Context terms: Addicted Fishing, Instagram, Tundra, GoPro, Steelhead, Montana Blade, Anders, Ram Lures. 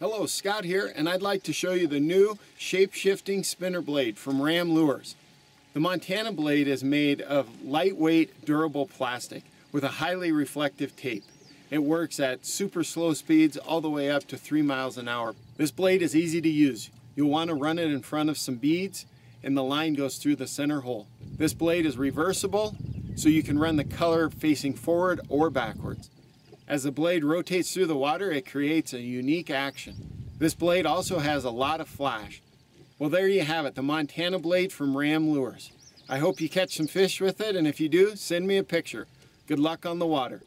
Hello, Scott here, and I'd like to show you the new shape-shifting spinner blade from Ram Lures. The Montana Blade is made of lightweight, durable plastic with a highly reflective tape. It works at super slow speeds all the way up to 3 miles an hour. This blade is easy to use. You'll want to run it in front of some beads, and the line goes through the center hole. This blade is reversible, so you can run the color facing forward or backwards. As the blade rotates through the water, it creates a unique action. This blade also has a lot of flash. Well, there you have it, the Montana Blade from Ram Lures. I hope you catch some fish with it, and if you do, send me a picture. Good luck on the water.